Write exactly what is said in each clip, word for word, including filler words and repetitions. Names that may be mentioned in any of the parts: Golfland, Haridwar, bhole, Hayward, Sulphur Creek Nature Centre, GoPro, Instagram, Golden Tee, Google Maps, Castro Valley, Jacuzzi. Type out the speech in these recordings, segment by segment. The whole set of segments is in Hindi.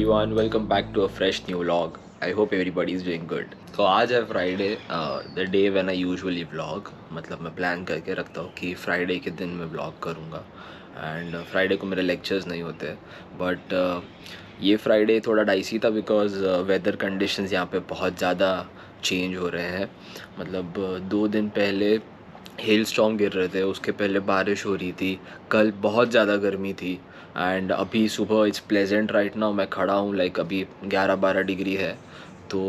everyone, welcome back to a fresh new vlog. I hope everybody is doing good. So आज है Friday, uh, the day when I usually vlog. मतलब मैं plan करके रखता हूँ कि Friday के दिन मैं vlog करूँगा and uh, Friday को मेरे lectures नहीं होते. But uh, ये Friday थोड़ा डाइसी था because uh, weather conditions यहाँ पे बहुत ज़्यादा change हो रहे हैं. मतलब uh, दो दिन पहले हेल स्टॉर्म गिर रहे थे, उसके पहले बारिश हो रही थी, कल बहुत ज़्यादा गर्मी थी एंड अभी सुबह इट्स प्लेजेंट राइट नाउ. मैं खड़ा हूँ, लाइक like अभी ग्यारह बारह डिग्री है. तो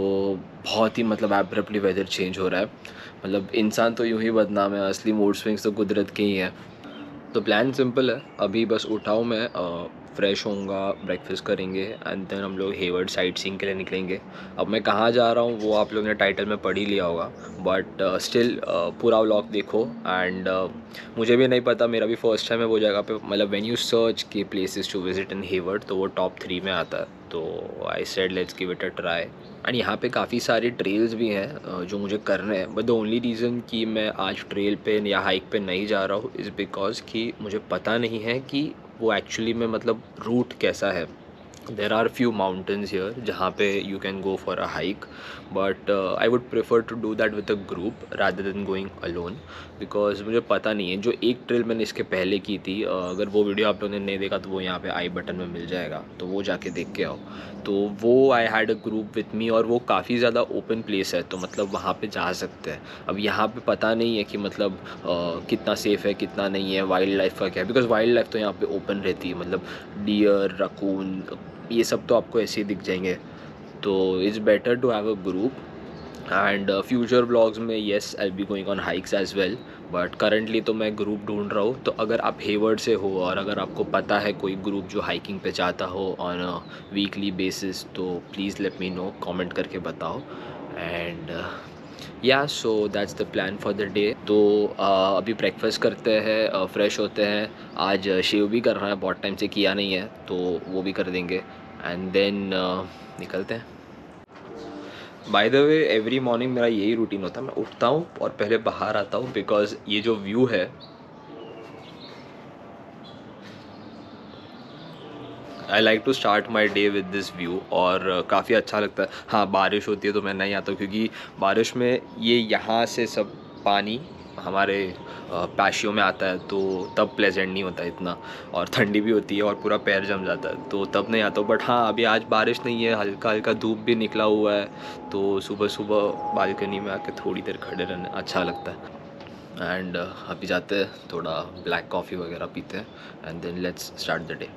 बहुत ही मतलब एब्रप्टली वेदर चेंज हो रहा है. मतलब इंसान तो यूँ ही बदनाम है, असली मूड स्विंग्स तो कुदरत के ही हैं. तो प्लान सिंपल है, अभी बस उठाऊँ मैं, फ्रेश होऊंगा, ब्रेकफास्ट करेंगे एंड देन हम लोग हेवर्ड साइट सीइंग के लिए निकलेंगे. अब मैं कहाँ जा रहा हूँ वो आप लोगों ने टाइटल में पढ़ ही लिया होगा, बट स्टिल uh, uh, पूरा व्लॉग देखो एंड uh, मुझे भी नहीं पता, मेरा भी फर्स्ट टाइम है वो जगह पे. मतलब व्हेन यू सर्च की places to visit in Hayward तो वो टॉप थ्री में आता है. तो I said let's give it a try. And यहाँ पे काफ़ी सारे ट्रेल्स भी हैं जो मुझे करने हैं, बट द ओनली रीज़न कि मैं आज ट्रेल पे या हाइक पे नहीं जा रहा हूँ इज़ बिकॉज़ कि मुझे पता नहीं है कि वो एक्चुअली में मतलब रूट कैसा है. There are few mountains here जहाँ पे you can go for a hike, but I would prefer to do that with a group rather than going alone because मुझे पता नहीं है. जो एक ट्रेल मैंने इसके पहले की थी, uh, अगर वो वीडियो आप लोगों ने नहीं देखा तो वो यहाँ पे आई बटन में मिल जाएगा, तो वो जाके देख के आओ. तो वो I had a group with me और वो काफ़ी ज़्यादा ओपन प्लेस है, तो मतलब वहाँ पर जा सकते हैं. अब यहाँ पर पता नहीं है कि मतलब uh, कितना सेफ़ है कितना नहीं है, वाइल्ड लाइफ का क्या है, बिकॉज वाइल्ड लाइफ तो यहाँ पर ओपन रहती है. मतलब डियर, रकून, ये सब तो आपको ऐसे ही दिख जाएंगे. तो it's better to have a group and future vlogs में yes I be going on hikes as well, but currently तो मैं ग्रुप ढूंढ रहा हूँ. तो अगर आप हेवर्ड से हो और अगर आपको पता है कोई ग्रुप जो हाइकिंग पे जाता हो ऑन अ वीकली बेसिस तो please let me know, comment करके बताओ. And yeah so that's the plan for the day. तो uh, अभी ब्रेकफास्ट करते हैं, uh, फ्रेश होते हैं. आज शेव भी करना है, बहुत टाइम से किया नहीं है तो वो भी कर देंगे एंड देन uh, निकलते हैं. By the way every morning मेरा यही रूटीन होता है, मैं उठता हूँ और पहले बाहर आता हूँ बिकॉज ये जो व्यू है I like to start my day with this view और काफ़ी अच्छा लगता है. हाँ बारिश होती है तो मैं नहीं आता क्योंकि बारिश में ये यहाँ से सब पानी हमारे पैशियों में आता है तो तब प्लेजेंट नहीं होता इतना, और ठंडी भी होती है और पूरा पैर जम जाता है तो तब नहीं आता. बट हाँ अभी आज बारिश नहीं है, हल्का हल्का धूप भी निकला हुआ है तो सुबह सुबह बालकनी में आके थोड़ी देर खड़े रहना अच्छा लगता है. एंड अभी जाते हैं, थोड़ा ब्लैक कॉफ़ी वगैरह पीते हैं and then let's start the day.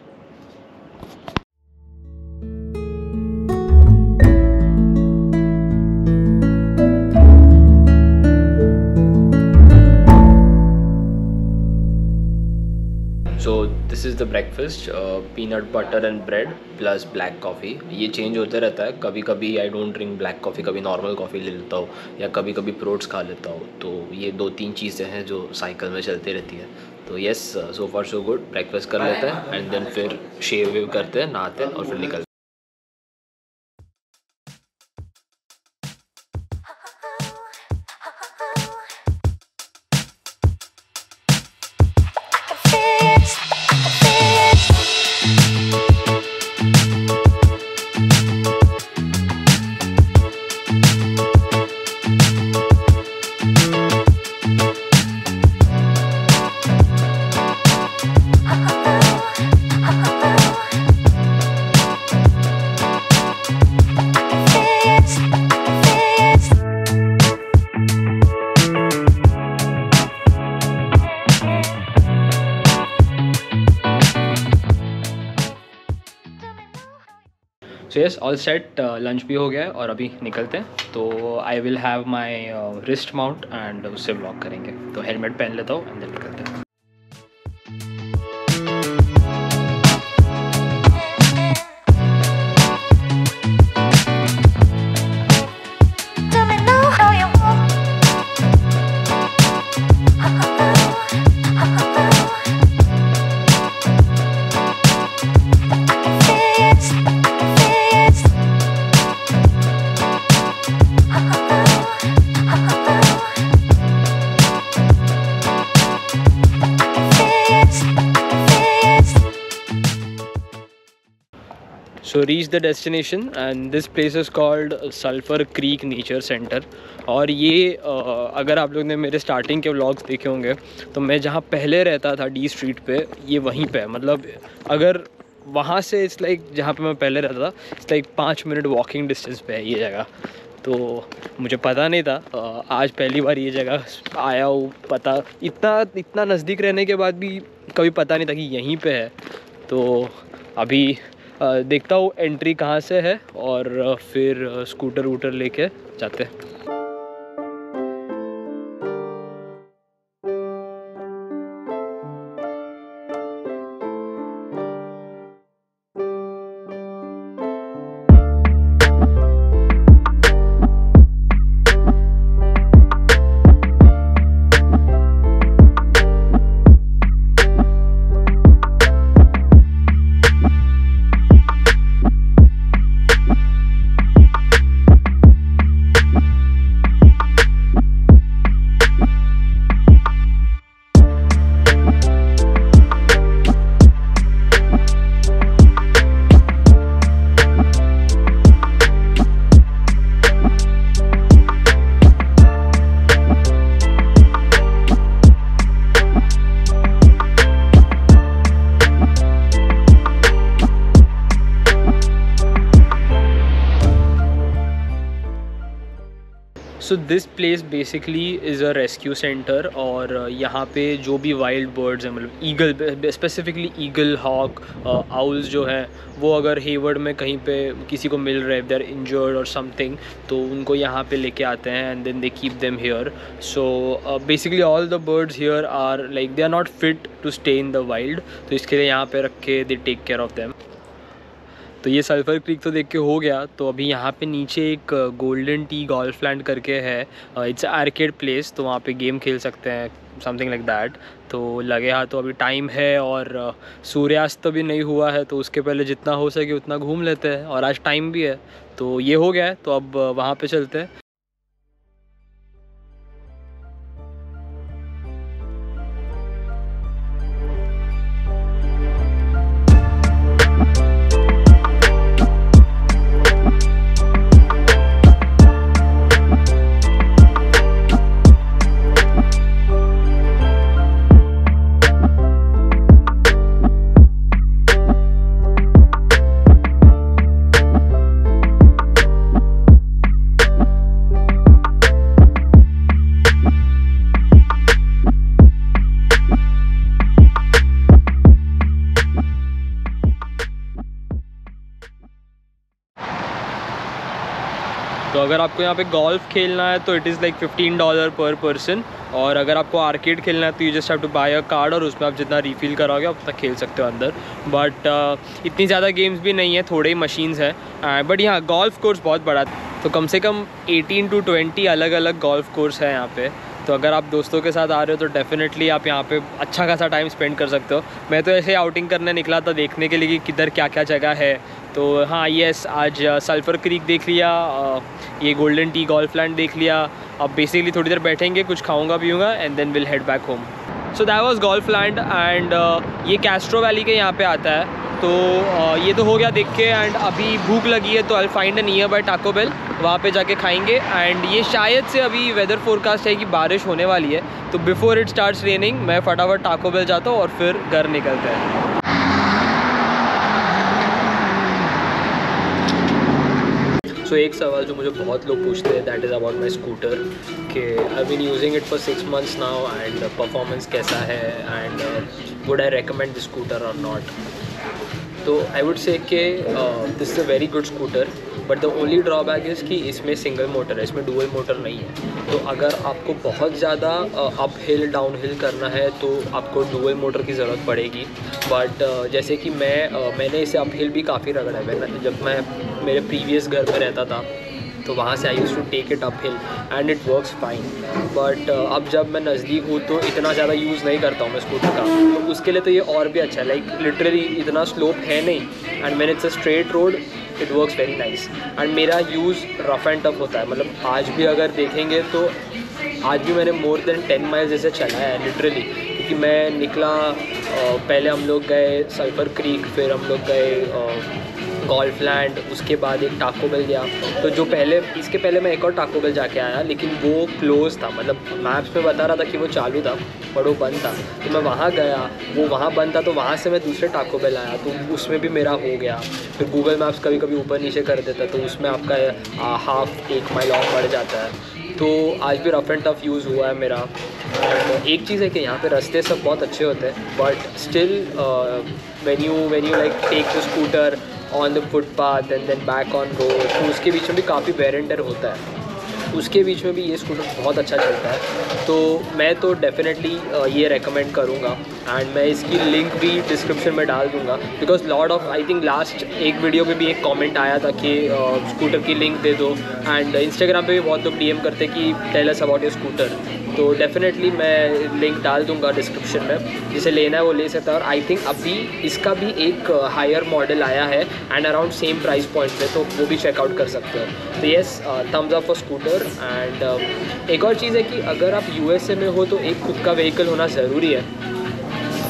So this is the breakfast, uh, peanut butter and bread plus black coffee. ये change होते रहता है, कभी कभी I don't drink black coffee, कभी normal coffee ले लेता हूँ या कभी कभी fruits खा लेता हूँ. तो ये दो तीन चीज़ें हैं जो cycle में चलती रहती है. तो yes, so far so good. breakfast कर लेते हैं and then फिर shave वेव करते हैं, नहाते हैं और फिर निकलते हैं. So yes all set, lunch भी हो गया है और अभी निकलते हैं. तो I will have my wrist mount and उससे व्लॉग करेंगे. तो हेलमेट पहन लेता हूँ एंड देन निकलते हैं. So reach the destination and this place is called Sulfur Creek Nature Center. और ये अगर आप लोग ने मेरे स्टार्टिंग के व्लॉग्स देखे होंगे तो मैं जहाँ पहले रहता था डी स्ट्रीट पे, ये वहीं पे, मतलब अगर वहाँ से इट्स लाइक जहाँ पे मैं पहले रहता था इट्स लाइक पाँच मिनट वॉकिंग डिस्टेंस पे है ये जगह। तो मुझे पता नहीं था, आज पहली बार ये जगह आया हूँ, पता इतना इतना नज़दीक रहने के बाद भी कभी पता नहीं था कि यहीं पे है। तो अभी देखता हूँ एंट्री कहाँ से है और फिर स्कूटर वूटर लेके जाते हैं। So this place basically is a rescue centre और यहाँ पे जो भी वाइल्ड बर्ड्स हैं, मतलब eagle, specifically eagle, hawk, owls जो हैं वो अगर हेवर्ड में कहीं पे किसी को मिल रहे, देर इंजर्ड और समथिंग, तो उनको यहाँ पे लेके आते हैं and then they keep them here. So basically all the birds here are like they are not fit to stay in the wild, तो इसके लिए यहाँ पे रख के they take care of them. तो ये सल्फर क्रीक तो देख के हो गया। तो अभी यहाँ पे नीचे एक गोल्डन टी गॉल्फलैंड करके है, इट्स आर्केड प्लेस, तो वहाँ पे गेम खेल सकते हैं, समथिंग लाइक दैट। तो लगे हाथ तो अभी टाइम है और सूर्यास्त भी नहीं हुआ है, तो उसके पहले जितना हो सके उतना घूम लेते हैं और आज टाइम भी है तो ये हो गया है। तो अब वहाँ पर चलते हैं। तो अगर आपको यहाँ पे गोल्फ खेलना है तो it is like fifteen dollar per person, और अगर आपको आर्केड खेलना है तो you just have to buy a card और उसमें आप जितना रीफिल कराओगे आप उतना खेल सकते हो अंदर। बट uh, इतनी ज़्यादा गेम्स भी नहीं है, थोड़े ही मशीन्स हैं। बट यहाँ गोल्फ कोर्स बहुत बड़ा, तो कम से कम एटीन टू ट्वेंटी अलग अलग गोल्फ कोर्स है यहाँ पे। तो अगर आप दोस्तों के साथ आ रहे हो तो डेफिनेटली आप यहाँ पे अच्छा खासा टाइम स्पेंड कर सकते हो। मैं तो ऐसे आउटिंग करने निकला था देखने के लिए कि किधर क्या क्या जगह है। तो हाँ, यस, आज सल्फर क्रीक देख लिया, ये गोल्डन टी गॉल्फलैंड देख लिया। अब बेसिकली थोड़ी देर बैठेंगे, कुछ खाऊंगा पीऊँगा and then will head back home. So that was Golfland and ये कैस्ट्रो वैली के यहाँ पे आता है। तो uh, ये तो हो गया देख के, एंड अभी भूख लगी है तो I will find a nearby Taco Bell, वहाँ पे जाके खाएंगे। एंड ये शायद से अभी वेदर फोरकास्ट है कि बारिश होने वाली है, तो बिफोर इट स्टार्ट्स रेनिंग मैं फटाफट टाको बेल जाता हूँ और फिर घर निकलते हैं। सो so, एक सवाल जो मुझे बहुत लोग पूछते हैं, that is about my scooter, कि I been using it for six months now and performance कैसा है and would I recommend this scooter और नॉट। तो आई वुड से कि this is a very good scooter, but the only drawback is कि इसमें सिंगल मोटर है, इसमें डुअल मोटर नहीं है। तो अगर आपको बहुत ज़्यादा अप हिल डाउन हिल करना है तो आपको डुअल मोटर की ज़रूरत पड़ेगी। बट uh, जैसे कि मैं uh, मैंने इसे अप हिल भी काफ़ी रगड़ा है। जब मैं मेरे प्रीवियस घर में रहता था तो वहाँ से I use to take it up hill and it works fine. But अब जब मैं नज़दीक हूँ तो इतना ज़्यादा यूज़ नहीं करता हूँ मैं स्कूटर का, तो उसके लिए तो ये और भी अच्छा है। लाइक लिटरली इतना स्लोप है नहीं and man it's a straight road, it works very nice. And मेरा यूज़ रफ़ एंड टफ होता है, मतलब आज भी अगर देखेंगे तो आज भी मैंने मोर देन टेन माइल्स जैसे चला है लिटरली, क्योंकि मैं निकला, पहले हम लोग गए सल्फर क्रीक, फिर हम लोग गए गॉल्फलैंड, उसके बाद एक टाको बेल गया। तो जो पहले इसके पहले मैं एक और टाको बेल जाके आया, लेकिन वो क्लोज़ था, मतलब मैप्स में बता रहा था कि वो चालू था बट वो बंद था। तो मैं वहाँ गया, वो वहाँ बंद था, तो वहाँ से मैं दूसरे टाको बेल आया, तो उसमें भी मेरा हो गया। फिर गूगल मैप्स कभी कभी ऊपर नीचे कर देता, तो उसमें आपका हाफ एक माइल ऑफ बढ़ जाता है। तो आज भी रफ़ एंड टफ यूज़ हुआ है मेरा। तो एक चीज़ है कि यहाँ पे रास्ते सब बहुत अच्छे होते हैं, but still when you when you like take the scooter on the footpath and then back on road, तो उसके बीच में भी काफ़ी वेयर एंड टेयर होता है, उसके बीच में भी ये स्कूटर बहुत अच्छा चलता है। तो मैं तो डेफिनेटली ये रेकमेंड करूँगा, एंड मैं इसकी लिंक भी डिस्क्रिप्शन में डाल दूँगा, because lot of I think last एक वीडियो में भी एक कमेंट आया था कि स्कूटर uh, की लिंक दे दो, एंड इंस्टाग्राम पे भी बहुत लोग डीएम करते कि tell us about your scooter. तो डेफिनेटली मैं लिंक डाल दूँगा डिस्क्रिप्शन में, जिसे लेना है वो ले सकता है। और आई थिंक अभी इसका भी एक हायर मॉडल आया है and around same price point पे, तो वो भी चेकआउट कर सकते हो। तो yes, thumbs up for scooter. And एक और चीज़ है कि अगर आप यूएसए में हो तो एक खुद का व्हीकल होना ज़रूरी है।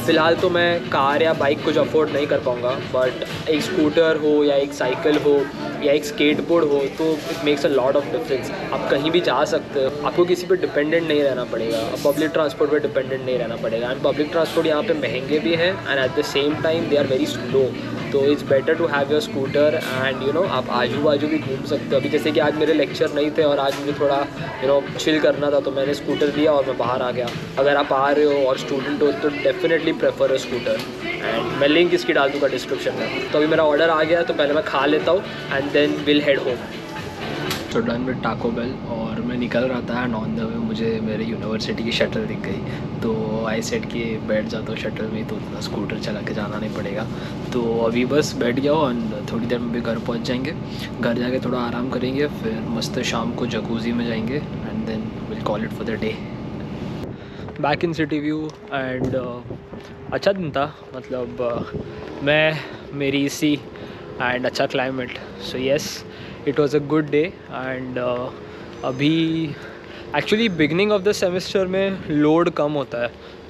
फ़िलहाल तो मैं कार या बाइक कुछ अफोर्ड नहीं कर पाऊँगा, बट एक स्कूटर हो या एक साइकिल हो या एक स्केटबोर्ड हो, तो it makes a lot of difference. आप कहीं भी जा सकते हो, आपको किसी पे डिपेंडेंट नहीं रहना पड़ेगा, पब्लिक ट्रांसपोर्ट पे डिपेंडेंट नहीं रहना पड़ेगा। एंड पब्लिक ट्रांसपोर्ट यहाँ पे महंगे भी हैं and at the same time they are very slow. तो it's better to have your scooter, and you know आप आजू बाजू भी घूम सकते हो। अभी जैसे कि आज मेरे लेक्चर नहीं थे और आज मुझे थोड़ा यू नो चिल करना था, तो मैंने स्कूटर लिया और मैं बाहर आ गया। अगर आप आ रहे हो और स्टूडेंट हो तो definitely prefer a scooter, and मैं लिंक इसकी डाल दूँगा डिस्क्रिप्शन में। तो अभी मेरा ऑर्डर आ गया, तो पहले मैं खा लेता हूँ and then will head home. So done with Taco Bell, और मैं निकल रहा था एंड ऑन द वे मुझे मेरी यूनिवर्सिटी की शटल दिख गई, तो आई सेड कि बैठ जाता हूँ शटल में, तो उतना स्कूटर चला के जाना नहीं पड़ेगा। तो अभी बस बैठ गया और थोड़ी देर में भी घर पहुँच जाएंगे। घर जाके थोड़ा आराम करेंगे, फिर मस्त शाम को जकूज़ी में जाएंगे and then will call it for the day. Back in City View, and अच्छा दिन था, मतलब uh, मैं मेरी इसी एंड अच्छा climate. So yes, it was a good day. And अभी actually beginning of the semester में लोड कम होता है,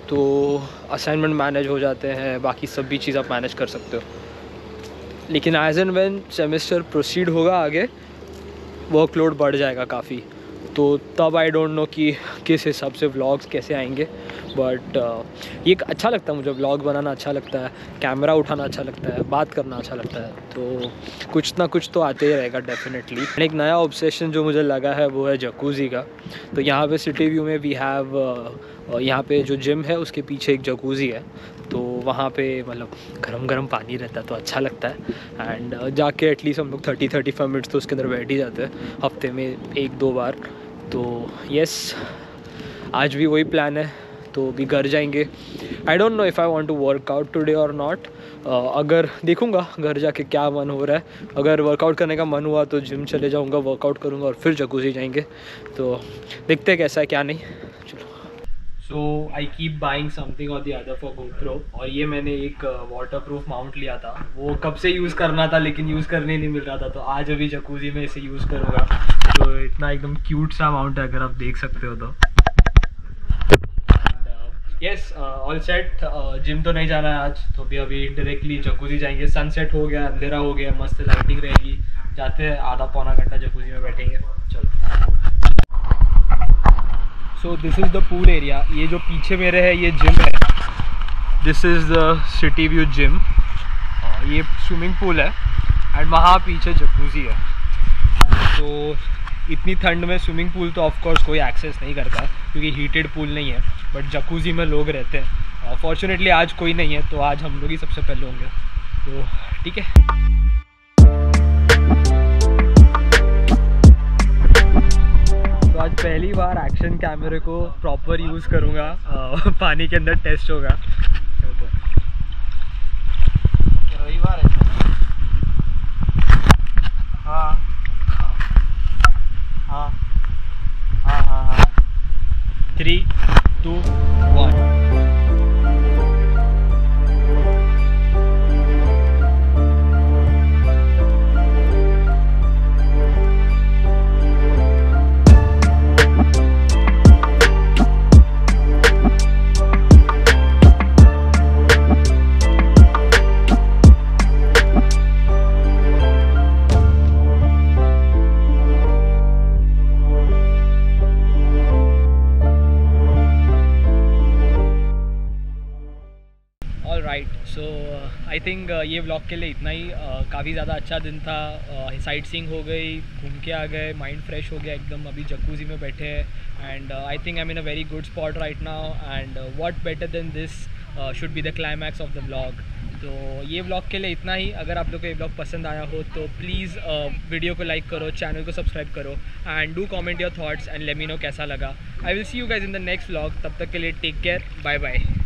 तो असाइनमेंट मैनेज हो जाते हैं, बाकी सब भी चीज़ आप मैनेज कर सकते हो। लेकिन as and when semester proceed होगा आगे, वर्कलोड बढ़ जाएगा काफ़ी, तो तब आई डोंट नो कि किस हिसाब से व्लॉग्स कैसे आएंगे। बट uh, ये अच्छा लगता है मुझे, व्लॉग बनाना अच्छा लगता है, कैमरा उठाना अच्छा लगता है, बात करना अच्छा लगता है, तो कुछ ना कुछ तो आते ही रहेगा डेफिनेटली। एक नया ऑब्सेशन जो मुझे लगा है वो है जकूज़ी का। तो यहाँ पे सिटी व्यू में वी हैव, यहाँ पे जो जिम है उसके पीछे एक जकूज़ी है, तो वहाँ पे मतलब गरम गरम पानी रहता है, तो अच्छा लगता है। एंड uh, जाके एटलीस्ट हम लोग थर्टी थर्टी फाइव मिनट्स तो उसके अंदर बैठ ही जाते हैं हफ्ते में एक दो बार। तो येस, आज भी वही प्लान है। तो अभी घर जाएंगे। I don't know if I want to workout today और नॉट, अगर देखूँगा घर जाके क्या मन हो रहा है। अगर वर्कआउट करने का मन हुआ तो जिम चले जाऊँगा, वर्कआउट करूँगा और फिर जकूज़ी जाएंगे। तो देखते हैं कैसा है क्या नहीं। चलो, so I keep buying something और द अदर फॉर गोप्रो, और ये मैंने एक वाटर प्रूफ माउंट लिया था, वो कब से यूज़ करना था लेकिन यूज़ करने नहीं मिल रहा था, तो आज अभी जकूज़ी में इसे यूज़ करूँगा। तो इतना एकदम क्यूट सा माउंट है, अगर आप देख सकते हो तो। Yes, all set. जिम तो नहीं जाना है आज, तो भी अभी डायरेक्टली जकूज़ी जाएंगे। सनसेट हो गया, अंधेरा हो गया, मस्त लाइटिंग रहेगी, जाते हैं आधा पौना घंटा जकूज़ी में बैठेंगे। चलो, so this is the pool area. ये जो पीछे मेरे है ये जिम है, this is the City View gym. ये स्विमिंग पूल है एंड वहाँ पीछे जकूज़ी है। तो इतनी ठंड में स्विमिंग पूल तो ऑफकोर्स कोई एक्सेस नहीं करता, क्योंकि हीटेड पूल नहीं है, बट जकूज़ी में लोग रहते हैं। फॉर्चुनेटली आज कोई नहीं है, तो आज हम लोग ही सबसे पहले होंगे, तो ठीक है। तो आज पहली बार एक्शन कैमरे को प्रॉपर यूज़ करूँगा, पानी के अंदर टेस्ट होगा। रविवार है, हाँ हाँ हाँ हाँ हाँ थ्री टू वन। थिंक ये व्लॉग के लिए इतना ही। काफ़ी ज़्यादा अच्छा दिन था, साइट सीइंग हो गई, घूम के आ गए, माइंड फ्रेश हो गया एकदम। अभी जकूजी में बैठे हैं and I think I am in a very good spot right now and what better than this should be the climax of the vlog. तो ये व्लॉग के लिए इतना ही। अगर आप लोग को ये व्लॉग पसंद आया हो तो प्लीज़ वीडियो को लाइक करो, चैनल को सब्सक्राइब करो and do comment your thoughts and let me know कैसा लगा। I will see you guys in the next vlog. तब तक के लिए टेक केयर, बाय बाय।